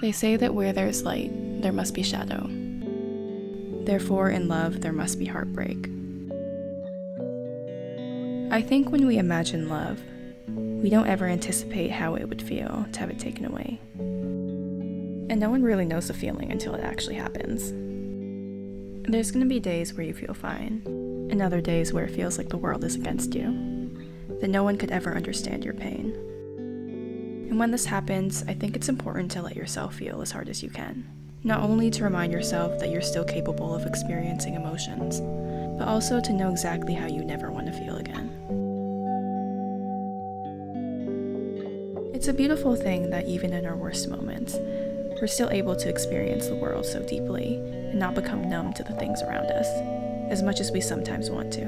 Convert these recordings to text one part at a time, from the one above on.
They say that where there's light, there must be shadow. Therefore, in love, there must be heartbreak. I think when we imagine love, we don't ever anticipate how it would feel to have it taken away. And no one really knows the feeling until it actually happens. There's going to be days where you feel fine, and other days where it feels like the world is against you, that no one could ever understand your pain. And when this happens, I think it's important to let yourself feel as hard as you can. Not only to remind yourself that you're still capable of experiencing emotions, but also to know exactly how you never want to feel again. It's a beautiful thing that even in our worst moments, we're still able to experience the world so deeply and not become numb to the things around us, as much as we sometimes want to.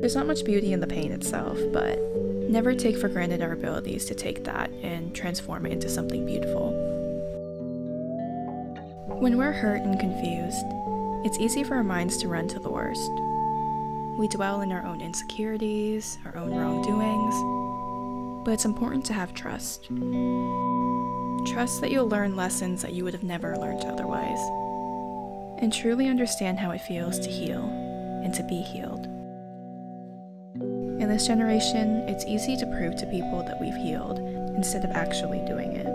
There's not much beauty in the pain itself, but never take for granted our abilities to take that and transform it into something beautiful. When we're hurt and confused, it's easy for our minds to run to the worst. We dwell in our own insecurities, our own wrongdoings, but it's important to have trust. Trust that you'll learn lessons that you would have never learned otherwise, and truly understand how it feels to heal and to be healed. In this generation, it's easy to prove to people that we've healed instead of actually doing it.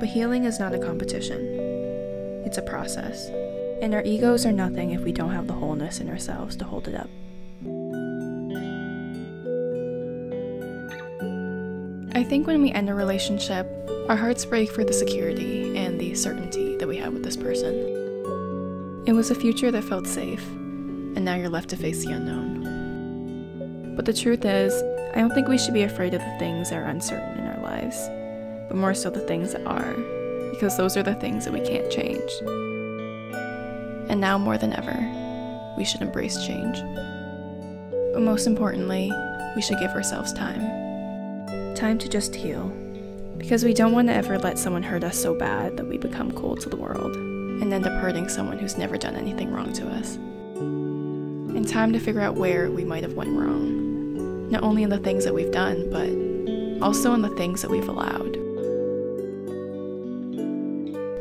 But healing is not a competition. It's a process, and our egos are nothing if we don't have the wholeness in ourselves to hold it up. I think when we end a relationship, our hearts break for the security and the certainty that we had with this person. It was a future that felt safe, and now you're left to face the unknown. But the truth is, I don't think we should be afraid of the things that are uncertain in our lives, but more so the things that are, because those are the things that we can't change. And now more than ever, we should embrace change. But most importantly, we should give ourselves time. Time to just heal, because we don't want to ever let someone hurt us so bad that we become cold to the world and end up hurting someone who's never done anything wrong to us. And time to figure out where we might have went wrong, not only in the things that we've done, but also in the things that we've allowed.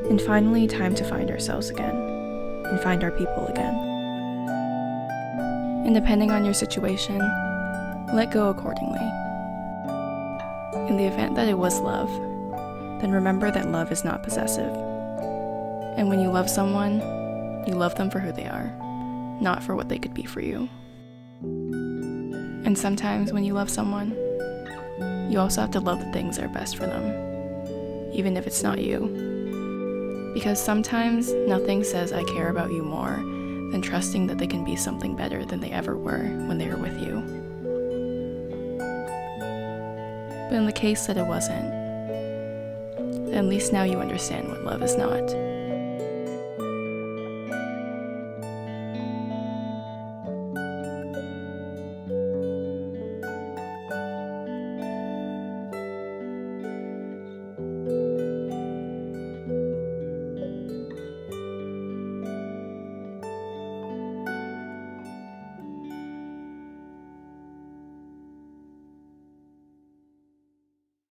And finally, time to find ourselves again and find our people again. And depending on your situation, let go accordingly. In the event that it was love, then remember that love is not possessive. And when you love someone, you love them for who they are, not for what they could be for you. And sometimes when you love someone, you also have to love the things that are best for them, even if it's not you. Because sometimes nothing says I care about you more than trusting that they can be something better than they ever were when they were with you. But in the case that it wasn't, at least now you understand what love is not.